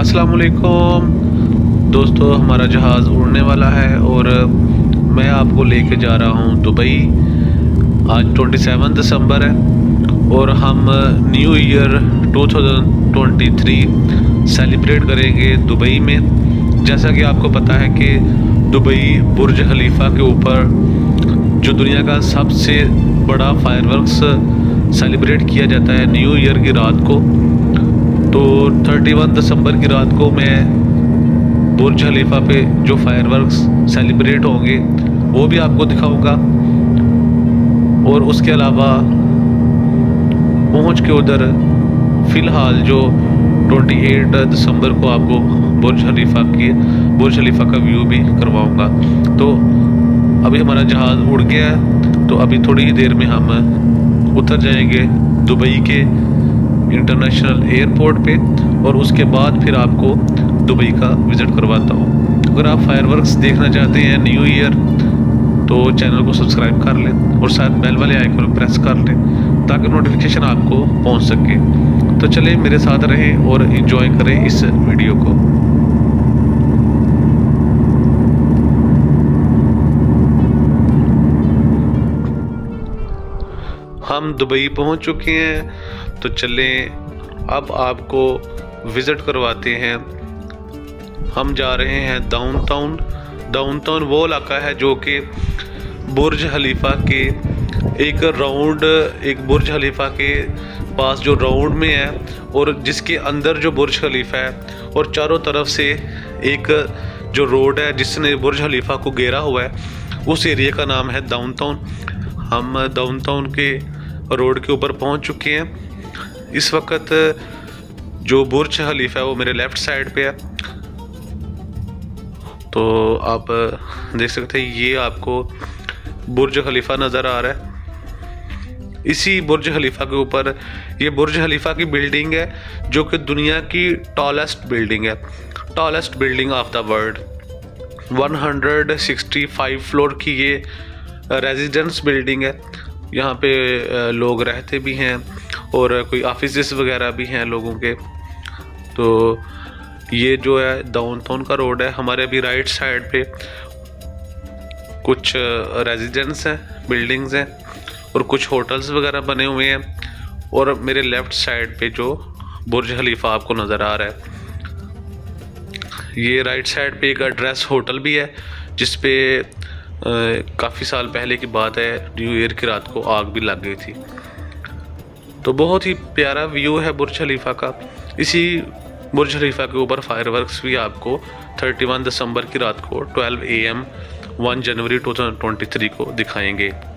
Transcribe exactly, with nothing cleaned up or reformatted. अस्सलामुअलैकुम दोस्तों, हमारा जहाज़ उड़ने वाला है और मैं आपको लेके जा रहा हूँ दुबई। आज सत्ताईस दिसंबर है और हम न्यू ईयर दो हज़ार तेईस सेलिब्रेट करेंगे दुबई में। जैसा कि आपको पता है कि दुबई बुर्ज खलीफा के ऊपर जो दुनिया का सबसे बड़ा फायरवर्क्स सेलिब्रेट किया जाता है न्यू ईयर की रात को, तो इकतीस दिसंबर की रात को मैं बुर्ज खलीफा पे जो फायरवर्क्स सेलिब्रेट होंगे वो भी आपको दिखाऊंगा। और उसके अलावा पहुंच के उधर फ़िलहाल जो अट्ठाईस दिसंबर को आपको बुर्ज खलीफा की बुर्ज खलीफा का व्यू भी करवाऊंगा। तो अभी हमारा जहाज़ उड़ गया है, तो अभी थोड़ी ही देर में हम उतर जाएंगे दुबई के इंटरनेशनल एयरपोर्ट पे और उसके बाद फिर आपको दुबई का विज़िट करवाता हूँ। अगर आप फायरवर्क्स देखना चाहते हैं न्यू ईयर, तो चैनल को सब्सक्राइब कर लें और साथ बेल वाले आइकन को प्रेस कर लें ताकि नोटिफिकेशन आपको पहुँच सके। तो चलिए मेरे साथ रहें और एंजॉय करें इस वीडियो को। हम दुबई पहुंच चुके हैं, तो चलें अब आपको विज़िट करवाते हैं। हम जा रहे हैं डाउनटाउन। डाउनटाउन वो इलाका है जो कि बुर्ज खलीफा के एक राउंड एक बुर्ज खलीफा के पास जो राउंड में है और जिसके अंदर जो बुर्ज खलीफा है और चारों तरफ से एक जो रोड है जिसने बुर्ज खलीफा को घेरा हुआ है, उस एरिया का नाम है डाउनटाउन। हम डाउनटाउन के रोड के ऊपर पहुंच चुके हैं। इस वक्त जो बुर्ज खलीफा है वो मेरे लेफ़्ट साइड पे है, तो आप देख सकते हैं ये आपको बुर्ज खलीफा नज़र आ रहा है। इसी बुर्ज खलीफा के ऊपर ये बुर्ज खलीफा की बिल्डिंग है जो कि दुनिया की टॉलेस्ट बिल्डिंग है, tallest building of the world. एक सौ पैंसठ फ्लोर की ये रेजिडेंस बिल्डिंग है। यहाँ पे लोग रहते भी हैं और कोई ऑफिसेस वगैरह भी हैं लोगों के। तो ये जो है डाउनटाउन का रोड है। हमारे अभी राइट साइड पे कुछ रेजिडेंस हैं, बिल्डिंग्स हैं और कुछ होटल्स वगैरह बने हुए हैं और मेरे लेफ़्ट साइड पे जो बुर्ज खलीफा आपको नज़र आ रहा है, ये राइट साइड पे एक एड्रेस होटल भी है जिसपे काफ़ी साल पहले की बात है, न्यू ईयर की रात को आग भी लग गई थी। तो बहुत ही प्यारा व्यू है बुर्ज खलीफा का। इसी बुर्ज खलीफा के ऊपर फायरवर्क्स भी आपको इकतीस दिसंबर की रात को ट्वेल्व ए एम वन जनवरी दो हज़ार तेईस को दिखाएंगे।